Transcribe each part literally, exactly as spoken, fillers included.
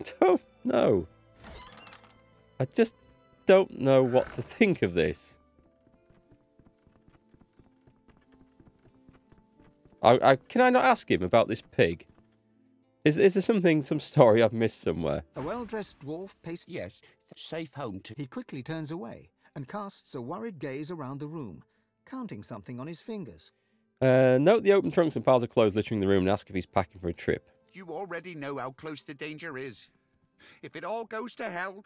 I don't know. I just don't know what to think of this. I, I, can I not ask him about this pig? Is, is there something, some story I've missed somewhere? A well-dressed dwarf paces, yes, safe home to... He quickly turns away and casts a worried gaze around the room, counting something on his fingers. Uh, note the open trunks and piles of clothes littering the room and ask if he's packing for a trip. You already know how close the danger is. If it all goes to hell,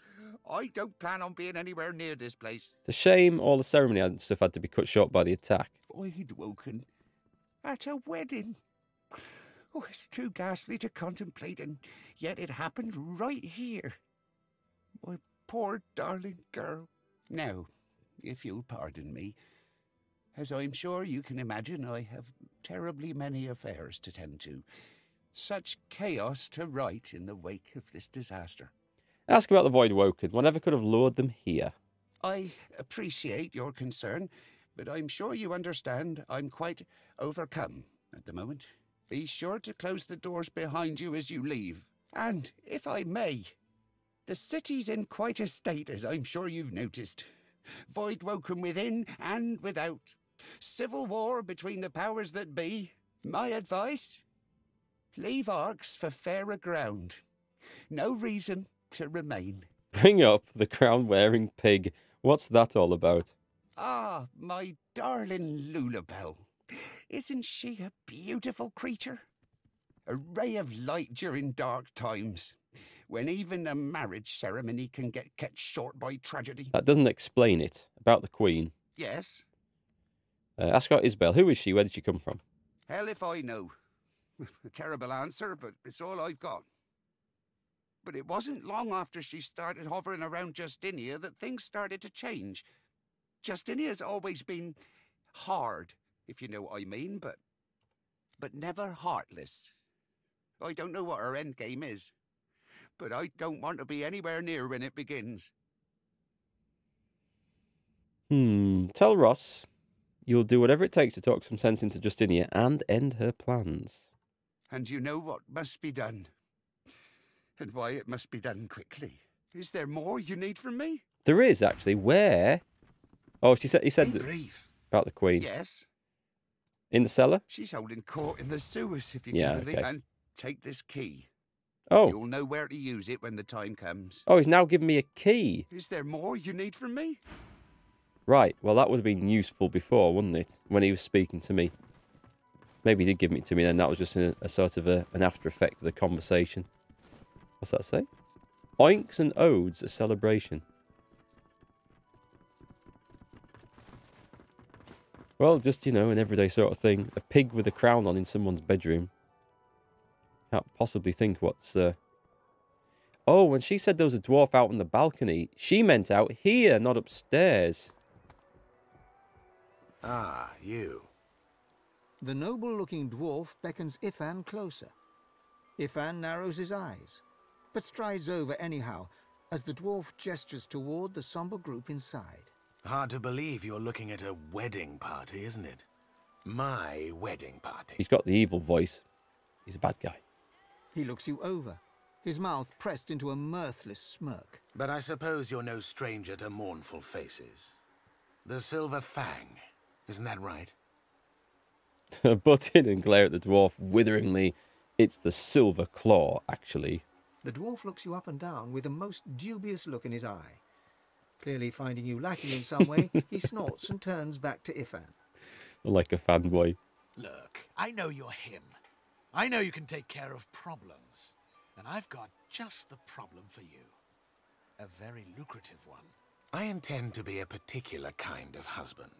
I don't plan on being anywhere near this place. It's a shame all the ceremony and stuff had to be cut short by the attack. Void Woken. At a wedding. Oh, it's too ghastly to contemplate, and yet it happened right here. My poor darling girl. Now, if you'll pardon me, as I'm sure you can imagine, I have terribly many affairs to tend to. Such chaos to right in the wake of this disaster. Ask about the Void Woken. Whatever could have lured them here? I appreciate your concern, but I'm sure you understand I'm quite overcome at the moment. Be sure to close the doors behind you as you leave. And, if I may, the city's in quite a state, as I'm sure you've noticed. Void Woken within and without. Civil war between the powers that be. My advice? Leave Arcs for fairer ground. No reason to remain. Bring up the crown-wearing pig. What's that all about? Ah, my darling Lulabelle. Isn't she a beautiful creature? A ray of light during dark times, when even a marriage ceremony can get cut short by tragedy. That doesn't explain it. About the Queen. Yes. Uh, ask about Isabel. Who is she? Where did she come from? Hell if I know. A terrible answer, but it's all I've got. But it wasn't long after she started hovering around Justinia that things started to change. Justinia's always been hard, if you know what I mean, but but never heartless. I don't know what her end game is, but I don't want to be anywhere near when it begins. Hmm. Tell Ross you'll do whatever it takes to talk some sense into Justinia and end her plans. And you know what must be done, and why it must be done quickly. Is there more you need from me? There is, actually. Where? Oh, she said. He said about the Queen. Yes. In the cellar. She's holding court in the sewers. If you yeah, can believe. Okay. And take this key. Oh. You'll know where to use it when the time comes. Oh, he's now given me a key. Is there more you need from me? Right. Well, that would have been useful before, wouldn't it? When he was speaking to me. Maybe he did give it to me then. That was just a, a sort of a, an after effect of the conversation. What's that say? Oinks and odes, a celebration. Well, just, you know, an everyday sort of thing. A pig with a crown on in someone's bedroom. Can't possibly think what's... Uh... Oh, when she said there was a dwarf out on the balcony, she meant out here, not upstairs. Ah, you... The noble-looking dwarf beckons Ifan closer. Ifan narrows his eyes, but strides over anyhow, as the dwarf gestures toward the somber group inside. Hard to believe you're looking at a wedding party, isn't it? My wedding party. He's got the evil voice. He's a bad guy. He looks you over, his mouth pressed into a mirthless smirk. But I suppose you're no stranger to mournful faces. The Silver Fang, isn't that right? Butt in and glare at the dwarf witheringly. It's the Silver Claw, actually. The dwarf looks you up and down with a most dubious look in his eye. Clearly finding you lacking in some way, he snorts and turns back to Ifan. Like a fanboy. Look, I know you're him. I know you can take care of problems. And I've got just the problem for you. A very lucrative one. I intend to be a particular kind of husband.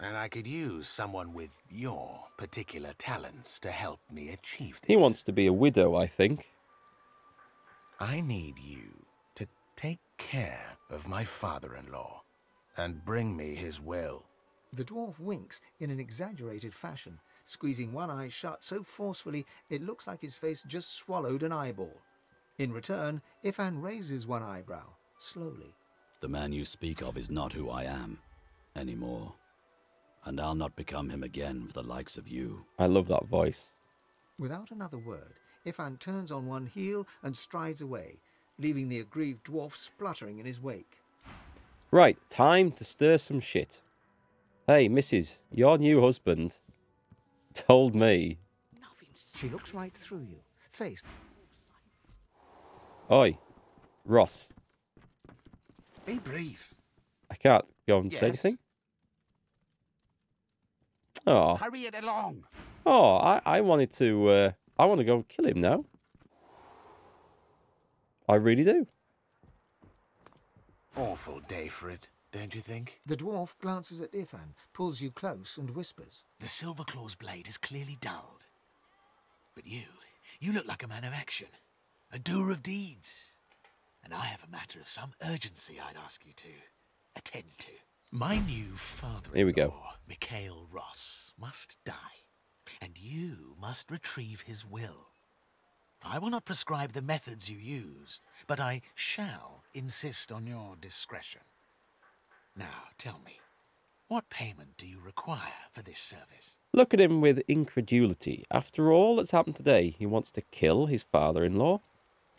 And I could use someone with your particular talents to help me achieve this. He wants to be a widow, I think. I need you to take care of my father-in-law and bring me his will. The dwarf winks in an exaggerated fashion, squeezing one eye shut so forcefully it looks like his face just swallowed an eyeball. In return, Ifan raises one eyebrow, slowly. The man you speak of is not who I am anymore. And I'll not become him again for the likes of you. I love that voice. Without another word, Ifan turns on one heel and strides away, leaving the aggrieved dwarf spluttering in his wake. Right, time to stir some shit. Hey, missus, your new husband told me. She looks right through you. Face. Oi, Ross. Be brief. I can't go and yes. say anything. Oh. Hurry it along. Oh, I, I wanted to. Uh, I want to go and kill him now. I really do. Awful day for it, don't you think? The dwarf glances at Ifan, pulls you close, and whispers. The Silver Claw's blade is clearly dulled. But you, you look like a man of action, a doer of deeds. And I have a matter of some urgency I'd ask you to attend to. My new father-in-law, Mikhail Ross, must die. And you must retrieve his will. I will not prescribe the methods you use, but I shall insist on your discretion. Now, tell me, what payment do you require for this service? Look at him with incredulity. After all that's happened today, he wants to kill his father-in-law.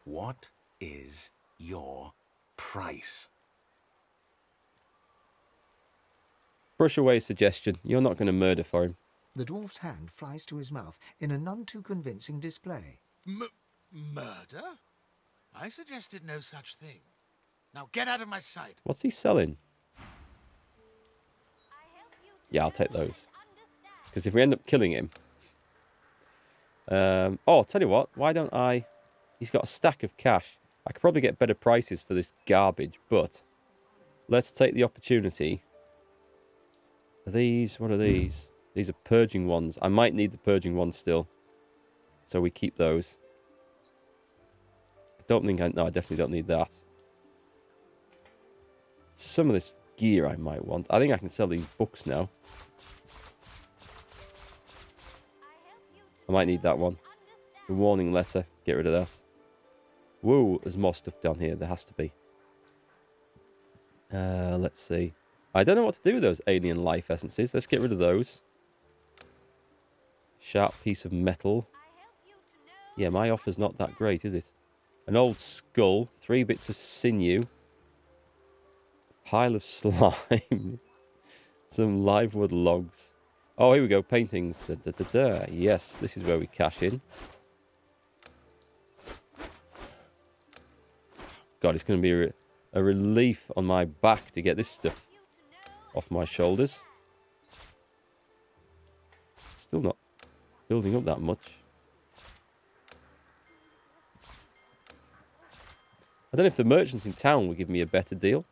What is your price? Brush away his suggestion. You're not going to murder for him. The dwarf's hand flies to his mouth in a none-too-convincing display. M- murder? I suggested no such thing. Now get out of my sight. What's he selling? Yeah, I'll take those. Because if we end up killing him... Um, oh, tell you what. Why don't I... He's got a stack of cash. I could probably get better prices for this garbage, but... Let's take the opportunity. Are these? What are these? These are purging ones. I might need the purging ones still. So we keep those. I don't think I... No, I definitely don't need that. Some of this gear I might want. I think I can sell these books now. I might need that one. The warning letter. Get rid of that. Whoa, there's more stuff down here. There has to be. Uh, let's see. I don't know what to do with those alien life essences. Let's get rid of those. Sharp piece of metal. Yeah, my offer's not that great, is it? An old skull, three bits of sinew, a pile of slime, some live wood logs. Oh, here we go, paintings. Da, da, da, da. Yes, this is where we cash in. God, it's going to be a, re a relief on my back to get this stuff off my shoulders. Still not building up that much. I don't know if the merchants in town will give me a better deal.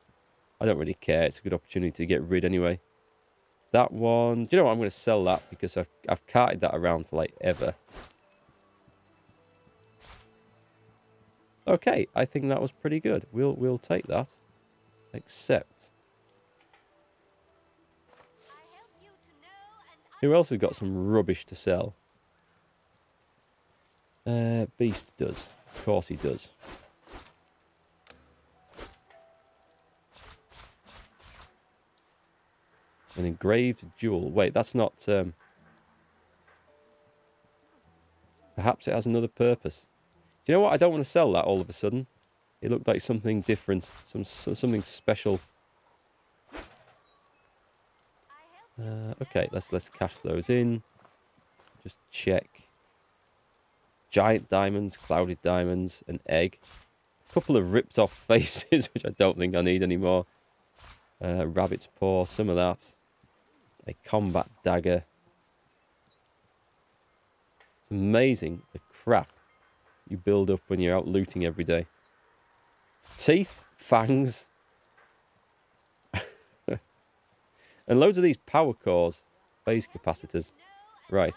I don't really care. It's a good opportunity to get rid anyway. That one... Do you know what? I'm going to sell that because I've, I've carted that around for like ever. Okay, I think that was pretty good. We'll, we'll take that. Except... Who else has got some rubbish to sell? Uh, Beast does. Of course he does. An engraved jewel. Wait, that's not... Um... Perhaps it has another purpose. Do you know what? I don't want to sell that all of a sudden. It looked like something different. Some Something special. Uh, okay, let's let's cash those in. Just check. Giant diamonds, clouded diamonds, an egg. A couple of ripped-off faces, which I don't think I need anymore. Uh, rabbit's paw, some of that. A combat dagger. It's amazing the crap you build up when you're out looting every day. Teeth, fangs, and loads of these power cores, phase capacitors. Right.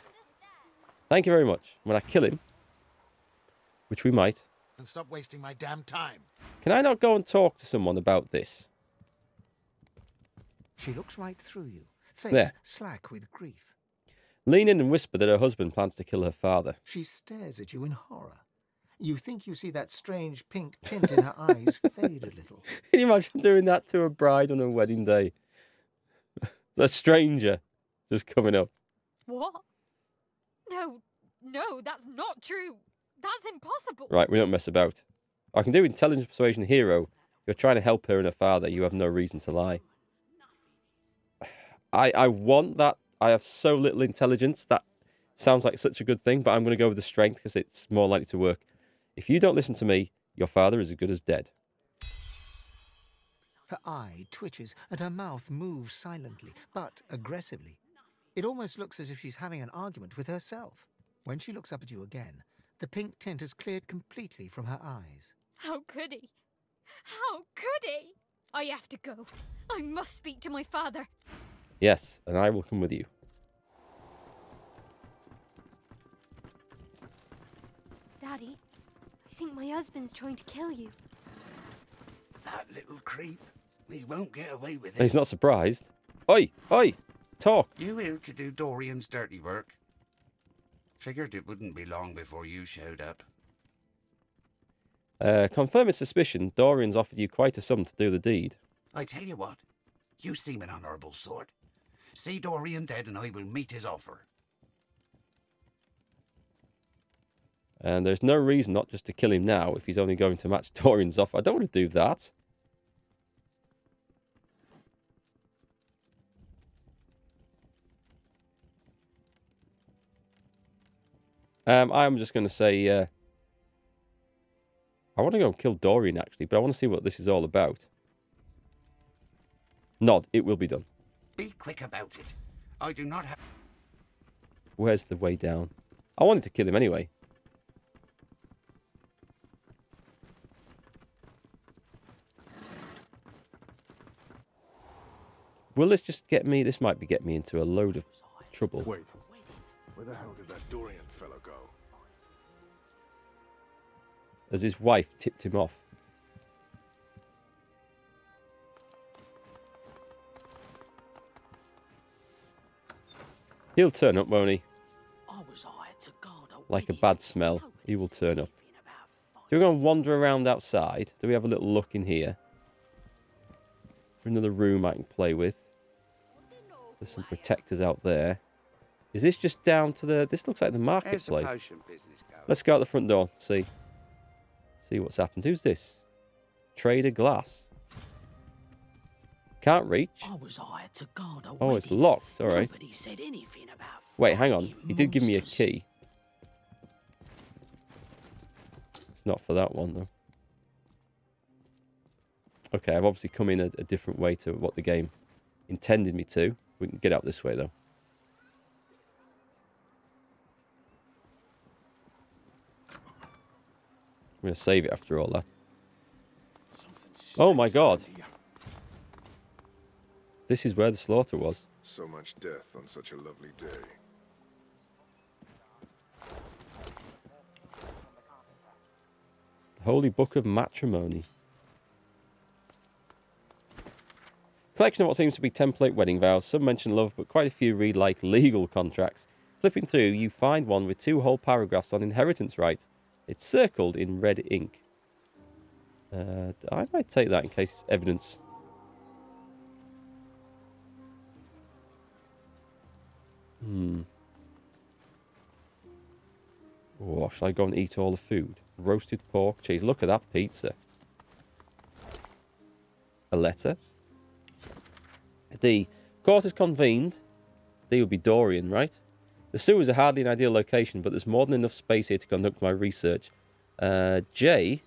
Thank you very much. When I kill him, which we might. And stop wasting my damn time. Can I not go and talk to someone about this? She looks right through you, face there. Slack with grief. Lean in and whisper that her husband plans to kill her father. She stares at you in horror. You think you see that strange pink tint in her eyes fade a little. Can you imagine doing that to a bride on her wedding day? A stranger just coming up. What? No, no, that's not true. That's impossible. Right, we don't mess about. I can do intelligence persuasion hero. You're trying to help her and her father. You have no reason to lie. I, I want that. I have so little intelligence. That sounds like such a good thing, but I'm going to go with the strength because it's more likely to work. If you don't listen to me, your father is as good as dead. Her eye twitches and her mouth moves silently, but aggressively. It almost looks as if she's having an argument with herself. When she looks up at you again, the pink tint has cleared completely from her eyes. How could he? How could he? I have to go. I must speak to my father. Yes, and I will come with you. Daddy, I think my husband's trying to kill you. That little creep. He won't get away with it. He's not surprised. Oi, oi, talk. You here to do Dorian's dirty work? Figured it wouldn't be long before you showed up. Uh, confirm his suspicion. Dorian's offered you quite a sum to do the deed. I tell you what, you seem an honourable sort. See Dorian dead and I will meet his offer. And there's no reason not just to kill him now if he's only going to match Dorian's offer. I don't want to do that. Um, I'm just going to say... Uh, I want to go and kill Dorian, actually, but I want to see what this is all about. Nod. It will be done. Be quick about it. I do not have... Where's the way down? I wanted to kill him anyway. Will this just get me... This might be getting me into a load of trouble. Wait. Where the hell did that Dorian fellow go? As his wife tipped him off. He'll turn up, won't he? Like a bad smell, he will turn up. Do we go and wander around outside? Do we have a little look in here? Another room I can play with. There's some protectors out there. Is this just down to the... This looks like the marketplace. Let's go out the front door. See. See what's happened. Who's this? Trader Glass. Can't reach. Oh, it's locked. All right. Wait, hang on. He did give me a key. It's not for that one, though. Okay, I've obviously come in a, a different way to what the game intended me to. We can get out this way, though. I'm going to save it after all that. Oh, my God. This is where the slaughter was. So much death on such a lovely day. The Holy Book of Matrimony. Collection of what seems to be template wedding vows. Some mention love, but quite a few read like legal contracts. Flipping through, you find one with two whole paragraphs on inheritance rights. It's circled in red ink. Uh, I might take that in case it's evidence. Hmm. Oh, shall I go and eat all the food? Roasted pork, cheese. Look at that pizza. A letter. D. Court is convened. D will be Dorian, right? The sewers are hardly an ideal location, but there's more than enough space here to conduct my research. Uh, J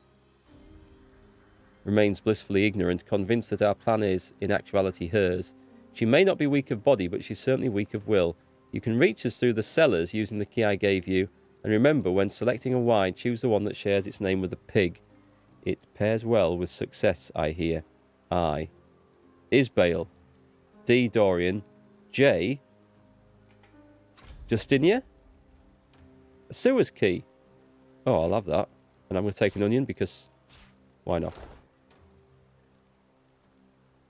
remains blissfully ignorant, convinced that our plan is, in actuality, hers. She may not be weak of body, but she's certainly weak of will. You can reach us through the cellars using the key I gave you. And remember, when selecting a wine, choose the one that shares its name with a pig. It pairs well with success, I hear. I. Isbail. D. Dorian. J. Justinia. A sewer's key. Oh, I'll have that. And I'm going to take an onion because why not?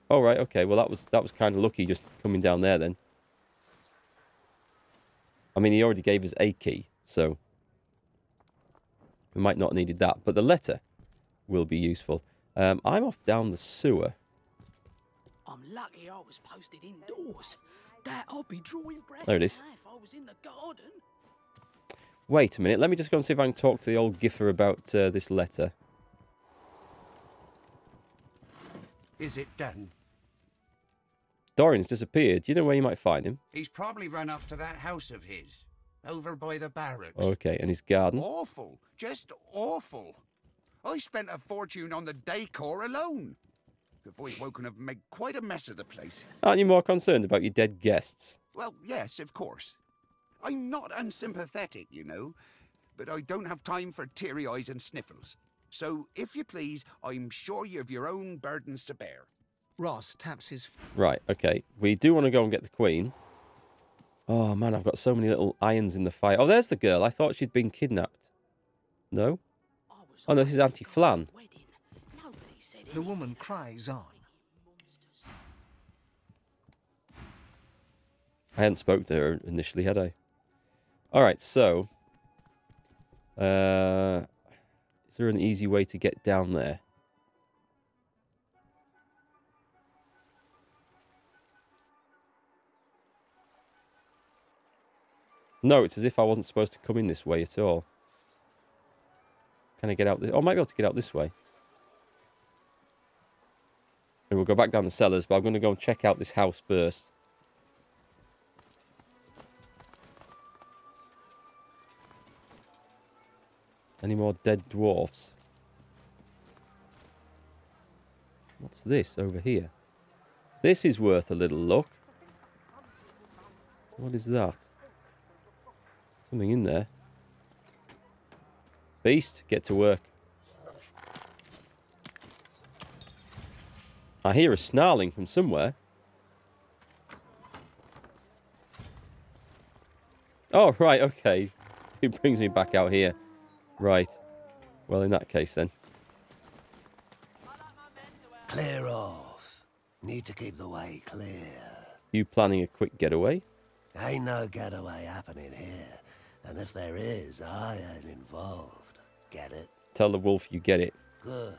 Oh, right. Okay. Well, that was that was kind of lucky just coming down there then. I mean, he already gave us a key, so we might not have needed that. But the letter will be useful. Um, I'm off down the sewer. I'm lucky I was posted indoors. That I'll be drawing breath. There it is. If I was in the garden. Wait a minute, let me just go and see if I can talk to the old giffer about uh, this letter. Is it done? Dorian's disappeared. You know where you might find him? He's probably run off to that house of his, over by the barracks. Okay, and his garden. Awful. Just awful. I spent a fortune on the decor alone. The Void Woken have made quite a mess of the place. Aren't you more concerned about your dead guests? Well, yes, of course. I'm not unsympathetic, you know, but I don't have time for teary eyes and sniffles. So, if you please, I'm sure you have your own burdens to bear. Ross taps his... Right, okay. We do want to go and get the Queen. Oh, man, I've got so many little irons in the fire. Oh, there's the girl. I thought she'd been kidnapped. No? Oh, no, this is Auntie Flan. The woman cries on. I hadn't spoke to her initially, had I? All right, so... Uh... Is there an easy way to get down there? No, it's as if I wasn't supposed to come in this way at all. Can I get out this? Oh, I might be able to get out this way. And we'll go back down the cellars, but I'm going to go and check out this house first. Any more dead dwarfs? What's this over here? This is worth a little look. What is that? Something in there. Beast, get to work. I hear a snarling from somewhere. Oh, right, okay. It brings me back out here. Right. Well, in that case, then. Clear off. Need to keep the way clear. You planning a quick getaway? Ain't no getaway happening here. And if there is, I ain't involved. Get it? Tell the wolf you get it. Good.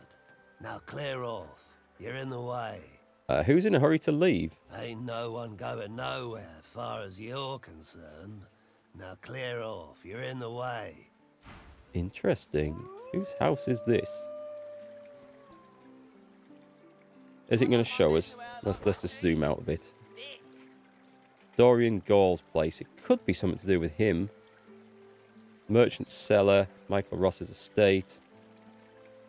Now clear off. You're in the way. Uh, who's in a hurry to leave? Ain't no one going nowhere, far as you're concerned. Now clear off. You're in the way. Interesting. Whose house is this? Is it going to show us? Let's, let's just zoom out a bit. Dorian Gall's place. It could be something to do with him. Merchant Cellar. Michael Ross's estate.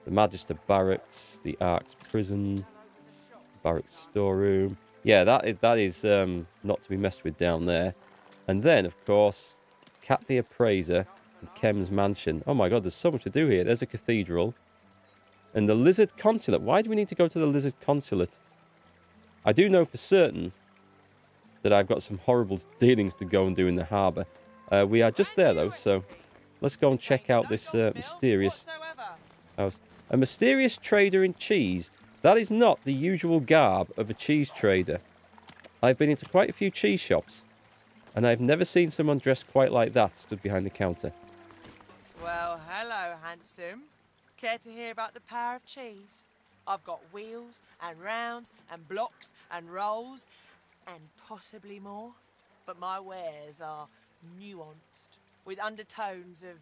The Magister Barracks. The Ark's Prison. Barracks Storeroom. Yeah, that is, that is um, not to be messed with down there. And then, of course, Cat the Appraiser. Kem's Mansion. Oh my god, there's so much to do here. There's a cathedral. And the Lizard Consulate. Why do we need to go to the Lizard Consulate? I do know for certain that I've got some horrible dealings to go and do in the harbour. Uh, we are just there, though, so let's go and check out this uh, mysterious house. A mysterious trader in cheese. That is not the usual garb of a cheese trader. I've been into quite a few cheese shops, and I've never seen someone dressed quite like that stood behind the counter. Well, hello, handsome. Care to hear about the power of cheese? I've got wheels and rounds and blocks and rolls and possibly more. But my wares are nuanced with undertones of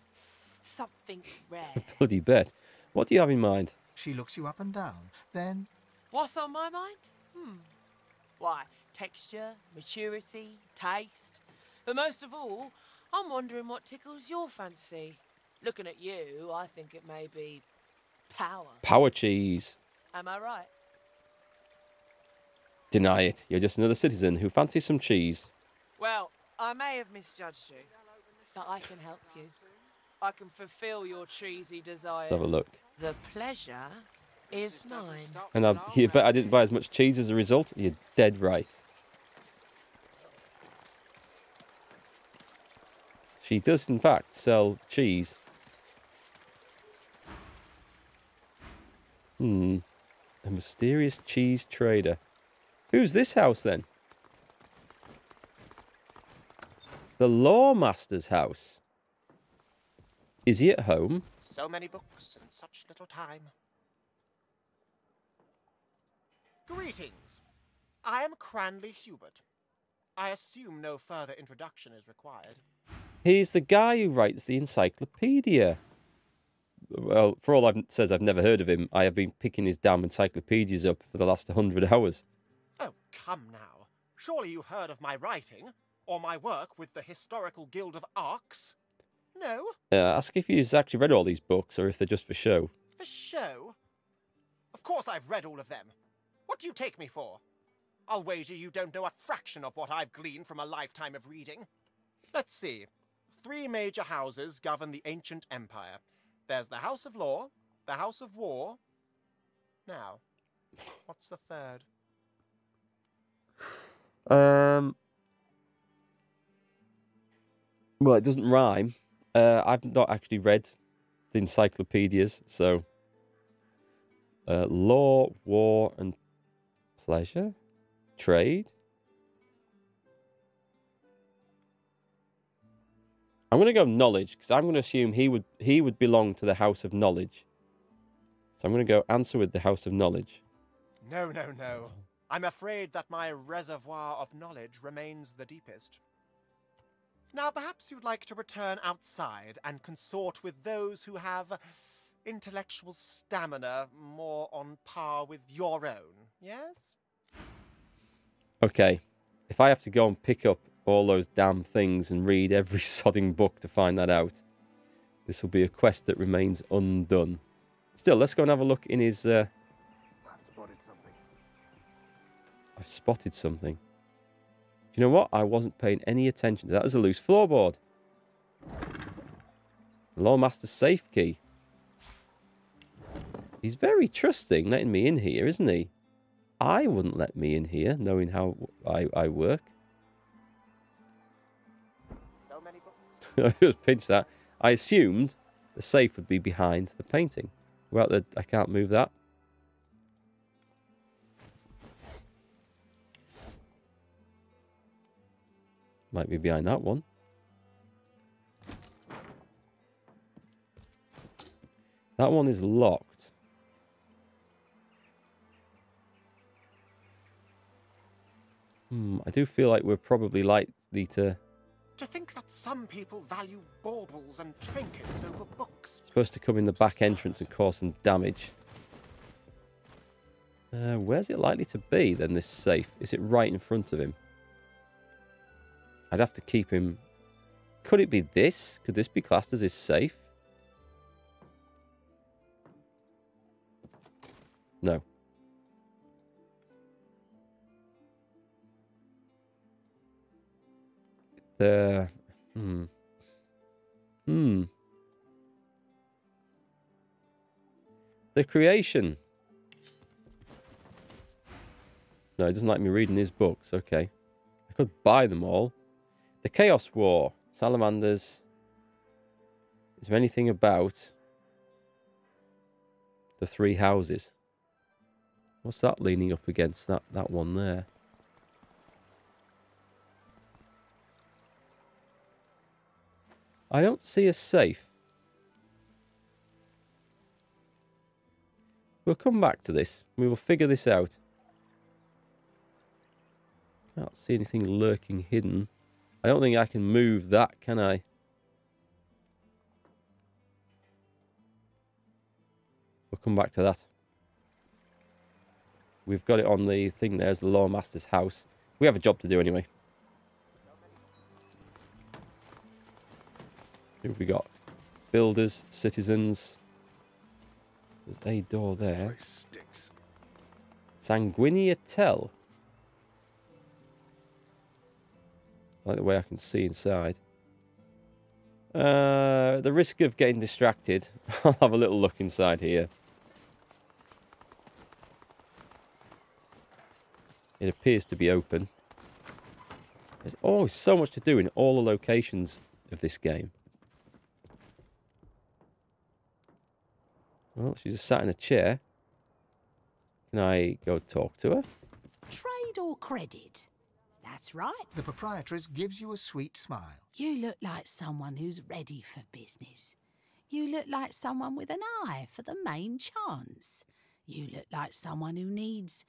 something rare. Bloody bet. What do you have in mind? She looks you up and down, then... What's on my mind? Hmm. Why, texture, maturity, taste. But most of all, I'm wondering what tickles your fancy. Looking at you, I think it may be power. Power cheese. Am I right? Deny it. You're just another citizen who fancies some cheese. Well, I may have misjudged you, but I can help you. I can fulfill your cheesy desires. Let's have a look. The pleasure is mine. And I, you bet I didn't buy as much cheese as a result? You're dead right. She does, in fact, sell cheese. Hmm. A mysterious cheese trader. Who's this house, then? The Lawmaster's house. Is he at home? So many books and such little time. Greetings. I am Cranley Hubert. I assume no further introduction is required. He's the guy who writes the encyclopedia. Well, for all I've says I've never heard of him, I have been picking his damn encyclopedias up for the last hundred hours. Oh, come now. Surely you've heard of my writing, or my work with the Historical Guild of Arcs? No? Uh, ask if you've actually read all these books, or if they're just for show. For show? Of course I've read all of them. What do you take me for? I'll wager you don't know a fraction of what I've gleaned from a lifetime of reading. Let's see. Three major houses govern the ancient empire. There's the House of Law, the House of War. Now, what's the third? Um. Well, it doesn't rhyme. Uh, I've not actually read the encyclopedias, so uh, law, war, and pleasure, trade. I'm going to go knowledge, because I'm going to assume he would he would belong to the House of Knowledge. So I'm going to go answer with the House of Knowledge. No, no, no. I'm afraid that my reservoir of knowledge remains the deepest. Now, perhaps you'd like to return outside and consort with those who have intellectual stamina more on par with your own, yes? Okay. If I have to go and pick up all those damn things and read every sodding book to find that out, this will be a quest that remains undone. Still, let's go and have a look in his uh... I've spotted something. I've spotted something. Do you know what? I wasn't paying any attention to that. There's a loose floorboard. Lawmaster's safe key. He's very trusting letting me in here, isn't he? I wouldn't let me in here, knowing how I, I work. I just pinched that. I assumed the safe would be behind the painting. Well, I can't move that. Might be behind that one. That one is locked. Hmm, I do feel like we're probably likely to... To think that some people value baubles and trinkets over books. It's supposed to come in the back entrance and cause some damage. Uh, where's it likely to be then, this safe? Is it right in front of him? I'd have to keep him... Could it be this? Could this be classed as his safe? No. Uh, hmm. Hmm. The creation. No, it doesn't like me reading his books. Okay. I could buy them all. The Chaos War. Salamanders. Is there anything about the three houses? What's that leaning up against? That, that one there. I don't see a safe. We'll come back to this. We will figure this out. I don't see anything lurking hidden. I don't think I can move that, can I? We'll come back to that. We've got it on the thing there, as the Lawmaster's house. We have a job to do anyway. Who have we got? Builders, citizens. There's a door there. Sanguinea Tell. I like the way I can see inside. Uh, at the risk of getting distracted, I'll have a little look inside here. It appears to be open. There's always so much to do in all the locations of this game. Well, she just sat in a chair. Can I go talk to her? Trade or credit? That's right. The proprietress gives you a sweet smile. You look like someone who's ready for business. You look like someone with an eye for the main chance. You look like someone who needs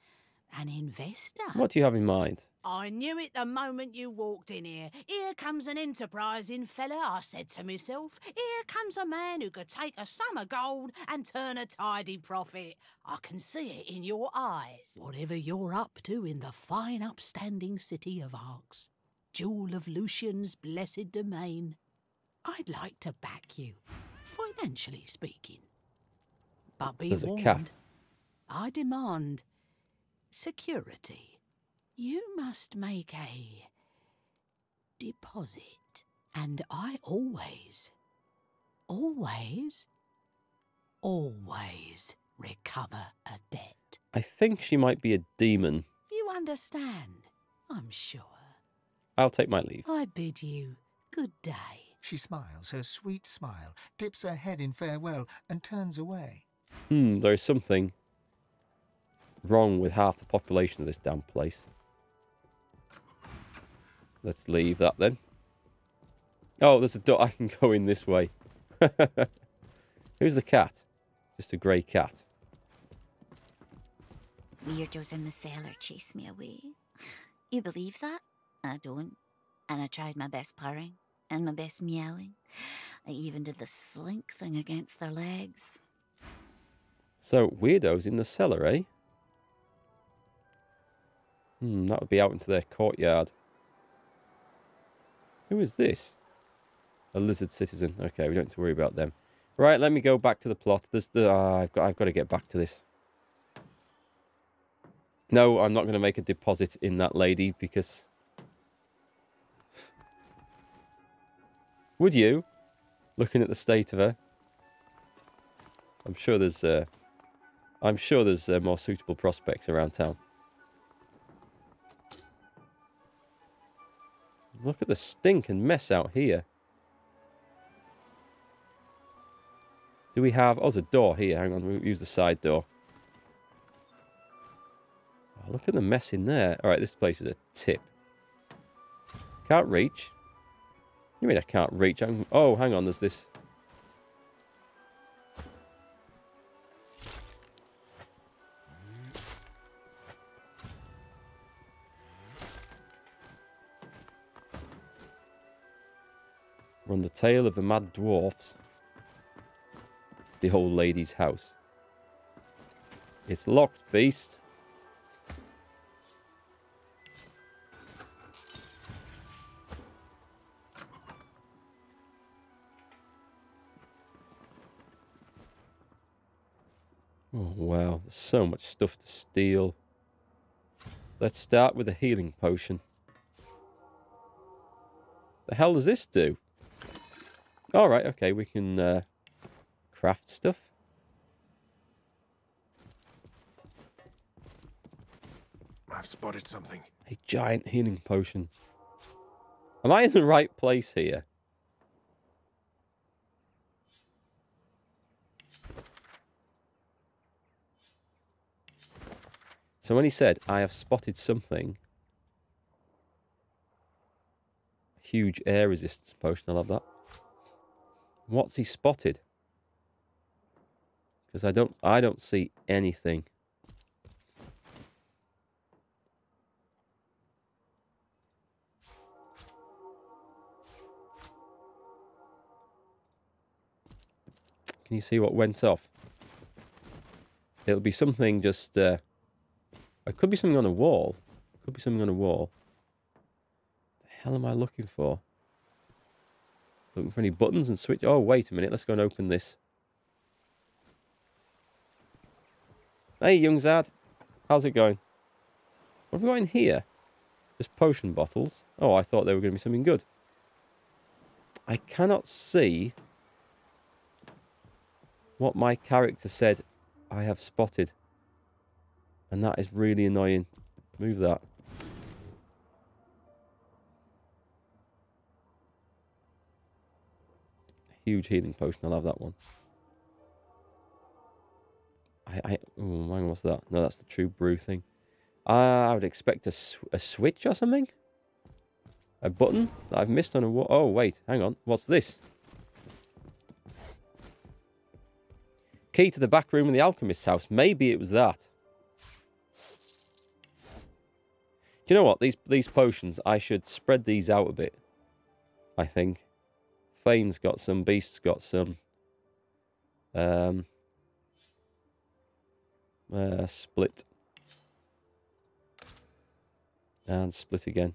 An investor? What do you have in mind? I knew it the moment you walked in here. Here comes an enterprising fella, I said to myself. Here comes a man who could take a sum of gold and turn a tidy profit. I can see it in your eyes. Whatever you're up to in the fine upstanding city of Arcs, jewel of Lucian's blessed domain, I'd like to back you, financially speaking. But be There's warned, a cat. I demand security. You must make a deposit. And I always, always, always recover a debt. I think she might be a demon. You understand, I'm sure. I'll take my leave. I bid you good day. She smiles her sweet smile, dips her head in farewell, and turns away. Hmm, there is something wrong with half the population of this damn place. Let's leave that then. Oh, there's a door. I can go in this way. Who's the cat? Just a grey cat. Weirdos in the cellar chase me away. You believe that? I don't. And I tried my best purring and my best meowing. I even did the slink thing against their legs. So, weirdos in the cellar, eh? Hmm, that would be out into their courtyard. Who is this? A lizard citizen. Okay, we don't have to worry about them. Right, let me go back to the plot. There's the, uh, I've got, I've got to get back to this. No, I'm not going to make a deposit in that lady because... Would you? Looking at the state of her. I'm sure there's, uh, I'm sure there's uh, more suitable prospects around town. Look at the stink and mess out here. Do we have... Oh, there's a door here. Hang on, we'll use the side door. Oh, look at the mess in there. All right, this place is a tip. Can't reach. You mean I can't reach? I'm, oh, hang on, there's this. We're on the tail of the mad dwarfs. The old lady's house. It's locked, beast. Oh, wow. There's so much stuff to steal. Let's start with a healing potion. The hell does this do? All right, okay, we can uh, craft stuff. I've spotted something. A giant healing potion. Am I in the right place here? So when he said, I have spotted something. A huge air resistance potion, I love that. What's he spotted? Because I don't, I don't see anything. Can you see what went off? It'll be something just. Uh, it could be something on a wall. It could be something on a wall. What the hell am I looking for? Looking for any buttons and switch. Oh, wait a minute. Let's go and open this. Hey, young Zad. How's it going? What have we got in here? Just potion bottles. Oh, I thought they were going to be something good. I cannot see what my character said I have spotted. And that is really annoying. Move that. Huge healing potion. I love that one. I, I, oh, what's that? No, that's the true brew thing. Uh, I would expect a, sw a switch or something. A button that I've missed on a wall. Oh, wait. Hang on. What's this? Key to the back room in the alchemist's house. Maybe it was that. Do you know what? These these potions, I should spread these out a bit, I think. Fane's got some, Beast's got some. Um, uh, split. And split again.